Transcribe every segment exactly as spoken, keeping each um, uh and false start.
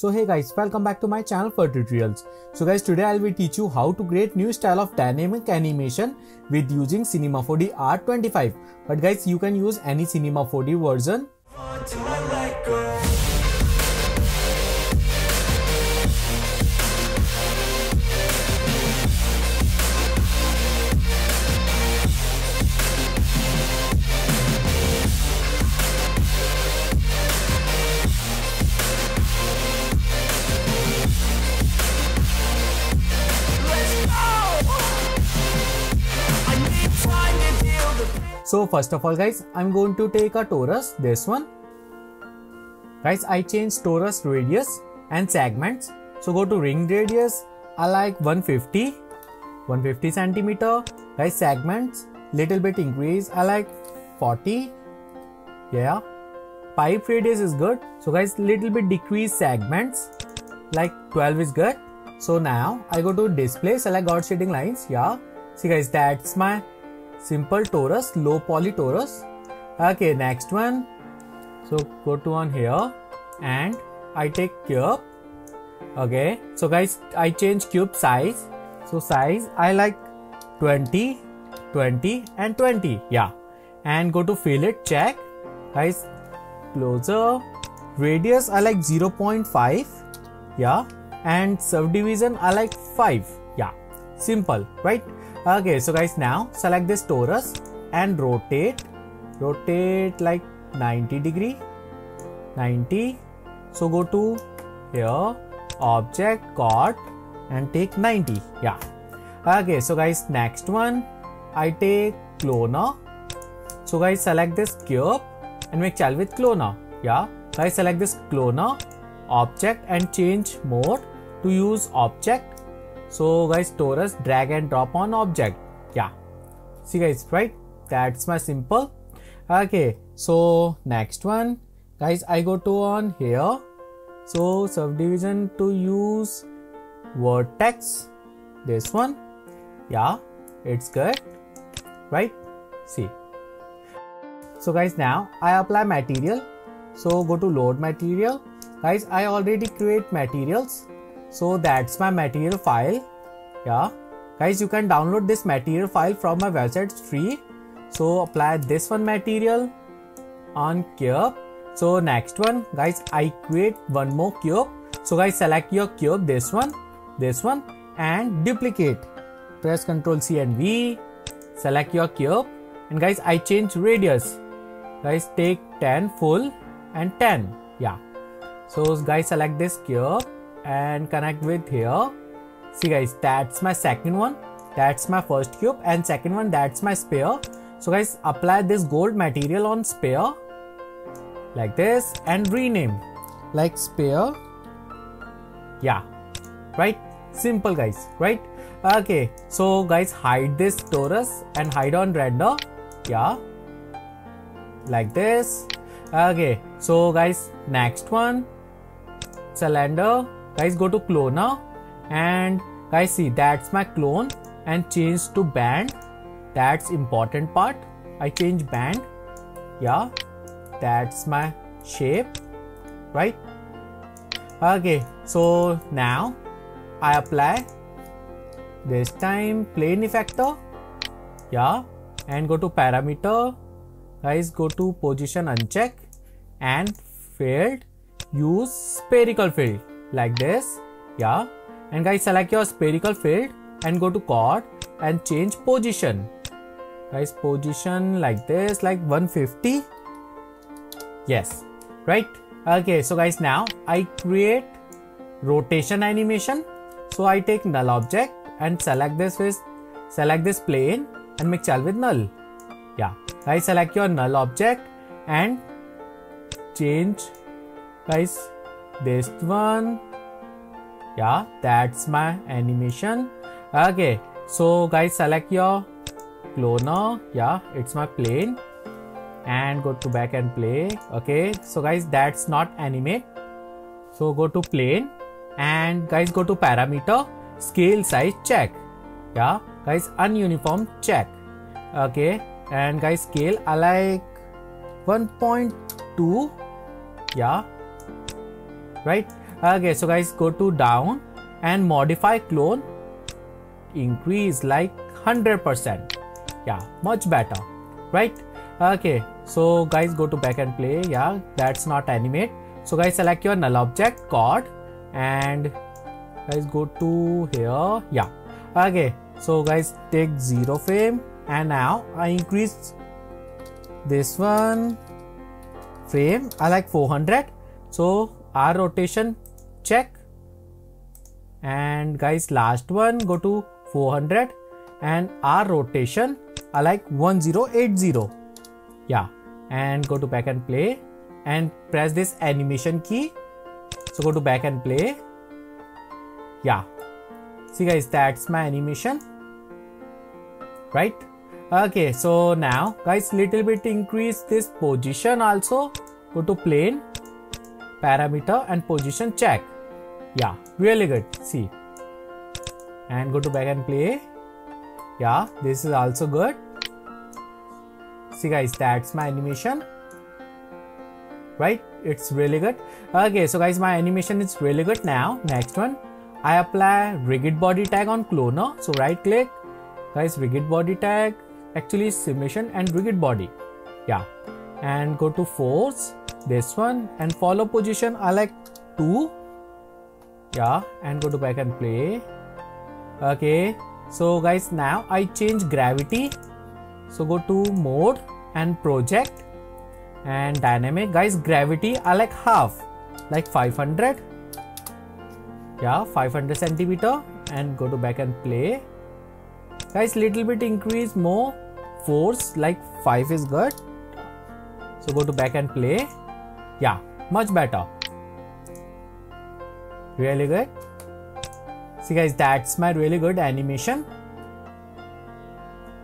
So hey guys, welcome back to my channel for tutorials. So guys, today I will teach you how to create new style of dynamic animation with using Cinema four D R twenty-five. But guys, you can use any Cinema four D version. So first of all guys, I'm going to take a torus, this one. Guys, I change torus radius and segments. So go to ring radius, I like one fifty, one fifty centimeter. Guys, segments, little bit increase, I like forty. Yeah, pipe radius is good. So guys, little bit decrease segments, like twelve is good. So now I go to display, select God shading lines. Yeah, see guys, that's my simple torus, low poly torus. Okay, next one. So go to on here and I take cube. Okay, so guys, I change cube size. So size, I like twenty, twenty and twenty. Yeah, and go to fillet, check. Guys, closer. Radius, I like zero point five. Yeah, and subdivision, I like five. Yeah, simple, right? Okay, so guys, now select this torus and rotate rotate like ninety degree ninety. So go to here, object, chord, and take ninety. Yeah, okay, so guys, next one, I take cloner. So guys, select this cube and make child with cloner. Yeah, guys, select this cloner object and change mode to use object. So guys, torus, drag and drop on object. Yeah, see guys, right? That's my simple. Okay, so next one, guys, I go to on here. So subdivision to use vertex, this one. Yeah, it's good, right? See. So guys, now I apply material. So go to load material. Guys, I already create materials. So that's my material file. Yeah, guys, you can download this material file from my website, it's free. So apply this one material on cube. So next one, guys, I create one more cube. So guys, select your cube, this one, this one, and duplicate. Press Ctrl C and V. Select your cube, and guys, I change radius. Guys, take ten full and ten. Yeah. So guys, select this cube and connect with here. See guys, that's my second one, that's my first cube, and second one, that's my sphere. So guys, apply this gold material on sphere like this and rename like sphere. Yeah, right, simple guys, right? Okay, so guys, hide this torus and hide on render. Yeah, like this. Okay, so guys, next one, cylinder. Guys, go to cloner and guys, see, that's my clone, and change to band. That's important part. I change band. Yeah, that's my shape, right? Okay, so now I apply this time plane effector. Yeah, and go to parameter. Guys, go to position, uncheck, and field, use spherical field. Like this. Yeah, and guys, select your spherical field and go to chord and change position. Guys, position like this, like one fifty. Yes, right. Okay, so guys, now I create rotation animation. So I take null object and select this with select this plane and make child with null. Yeah, guys, select your null object and change, guys, this one. Yeah, that's my animation. Okay, so guys, select your cloner. Yeah, it's my plane, and go to back and play. Okay, so guys, that's not animate. So go to plane and guys, go to parameter, scale size, check. Yeah, guys, ununiform, check. Okay, and guys, scale, I like one point two. Yeah, right. Okay, so guys, go to down and modify clone, increase like one hundred percent. Yeah, much better, right? Okay, so guys, go to back and play. Yeah, that's not animate. So guys, select your null object chord and guys go to here. Yeah, okay, so guys, take zero frame and now I increase this one frame, I like four hundred. So our rotation check, and guys last one go to four hundred and our rotation I like one thousand eighty. Yeah, and go to back and play and press this animation key. So go to back and play. Yeah, see guys, that's my animation, right? Okay, so now guys little bit increase this position also. Go to plane, parameter and position check. Yeah, really good, see, and go to back and play. Yeah, this is also good. See guys, that's my animation, right? It's really good. Okay, so guys, my animation is really good. Now next one, I apply rigid body tag on cloner. So right click, guys, rigid body tag, actually simulation and rigid body. Yeah, and go to force, this one, and follow position I like two. Yeah, and go to back and play. Okay, so guys, now I change gravity. So go to mode and project and dynamic. Guys, gravity I like half, like five hundred. Yeah, five hundred centimeter, and go to back and play. Guys, little bit increase more force, like five is good. So go to back and play. Yeah, much better, really good. See guys, that's my really good animation,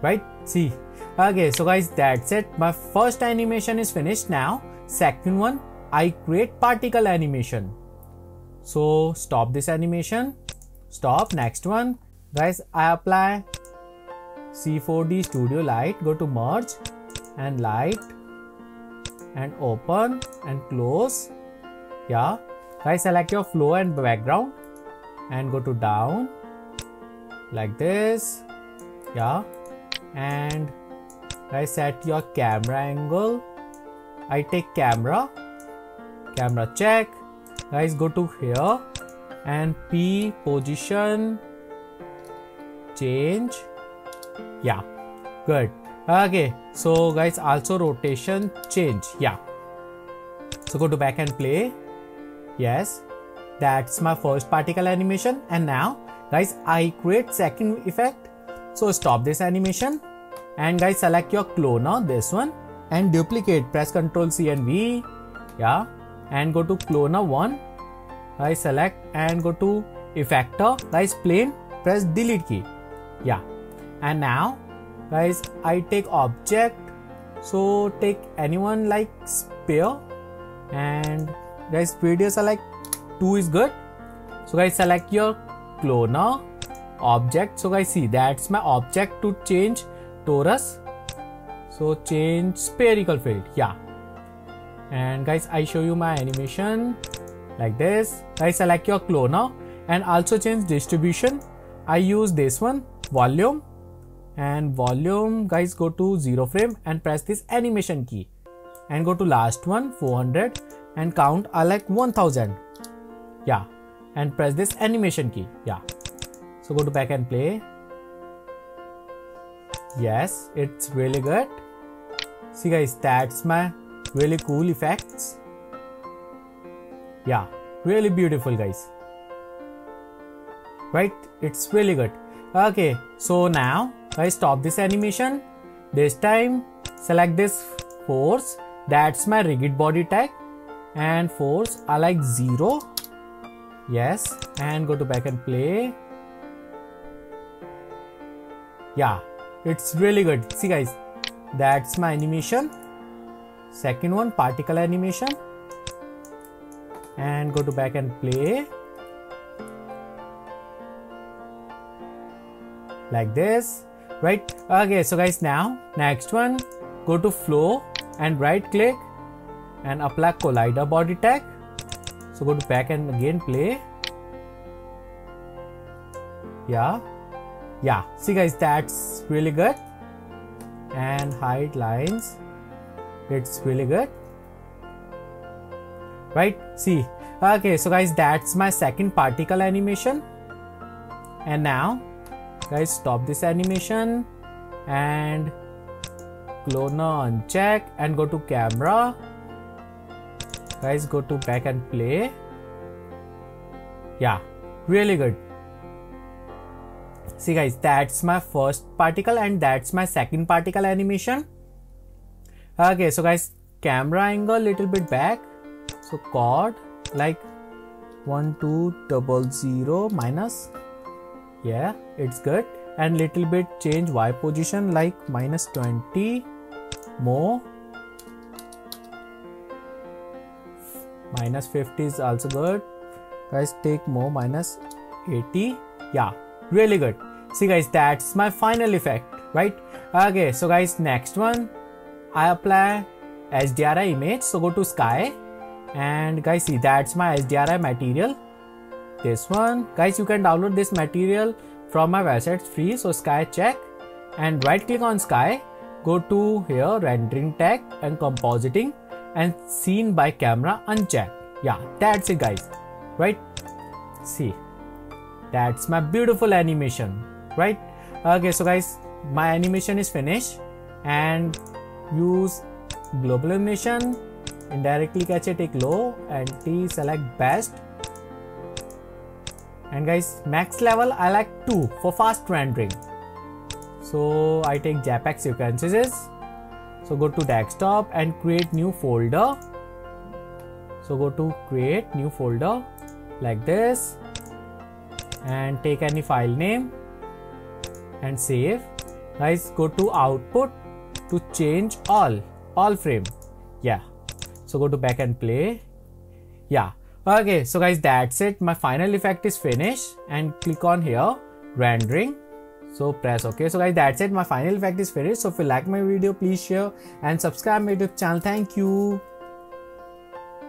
right? See, okay, so guys, that's it, my first animation is finished. Now second one, I create particle animation. So stop this animation, stop. Next one, guys, I apply C four D studio light. Go to merge and light and open and close. Yeah, guys, select your flow and background and go to down like this. Yeah, and guys, set your camera angle. I take camera, camera check. Guys, go to here and P position change. Yeah, good. Okay, so guys, also rotation change. Yeah, so go to back and play. Yes, that's my first particle animation. And now guys, I create second effect. So stop this animation and guys, select your cloner, this one, and duplicate, press control C and V. Yeah, and go to cloner one. I select and go to effector, guys, plane, press delete key. Yeah, and now guys, I take object. So take anyone like spear, and guys, radius are like two is good. So guys, select your cloner object. So guys, see, that's my object to change torus. So change spherical field. Yeah, and guys, I show you my animation like this. Guys, select your cloner and also change distribution. I use this one, volume, and volume, guys, go to zero frame and press this animation key and go to last one, four hundred, and count I like one thousand. Yeah, and press this animation key. Yeah, so go to back and play. Yes, it's really good. See guys, that's my really cool effects. Yeah, really beautiful guys, right? It's really good. Okay, so now guys, stop this animation. This time select this force, that's my rigid body tag, and force I like zero. Yes, and go to back and play. Yeah, it's really good. See guys, that's my animation, second one, particle animation, and go to back and play like this, right? Okay, so guys, now next one, go to flow and right click and apply collider body tag. So go to pack and again play. Yeah. Yeah. See guys, that's really good. And hide lines. It's really good. Right? See. Okay, so guys, that's my second particle animation. And now, guys, stop this animation and cloner uncheck and go to camera. Guys, go to back and play. Yeah, really good. See guys, that's my first particle and that's my second particle animation. Okay, so guys, camera angle little bit back. So chord like one two double zero minus. Yeah, it's good. And little bit change Y position like minus twenty, more, minus fifty is also good. Guys, take more minus eighty. Yeah, really good. See guys, that's my final effect, right? Okay, so guys, next one, I apply H D R I image. So go to sky and guys, see, that's my H D R I material. This one, guys, you can download this material from my website, it's free. So sky check and right click on sky, go to here rendering tag and compositing and scene by camera uncheck. Yeah, that's it guys, right? See, that's my beautiful animation, right? Okay, so guys, my animation is finished and use global animation, indirectly catch it, take low and T, select best. And guys, max level I like two for fast rendering. So I take JPEG sequences. So go to desktop and create new folder. So go to create new folder like this. And take any file name and save. Guys, go to output to change all, all frame. Yeah. So go to back and play. Yeah. Okay, so guys, that's it. My final effect is finished and click on here rendering. So press OK. So guys, that's it. My final effect is finished. So if you like my video, please share and subscribe my YouTube channel. Thank you.